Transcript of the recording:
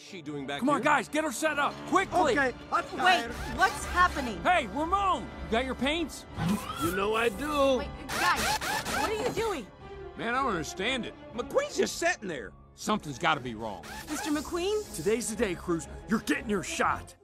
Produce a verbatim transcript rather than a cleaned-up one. is she doing back Come here? on, guys, get her set up, quickly! Okay, I'm tired. Wait, what's happening? Hey, Ramon, you got your paints? You know I do. Wait, guys, what are you doing? Man, I don't understand it. McQueen's just sitting there. Something's gotta be wrong. Mister McQueen? Today's the day, Cruz. You're getting your shot.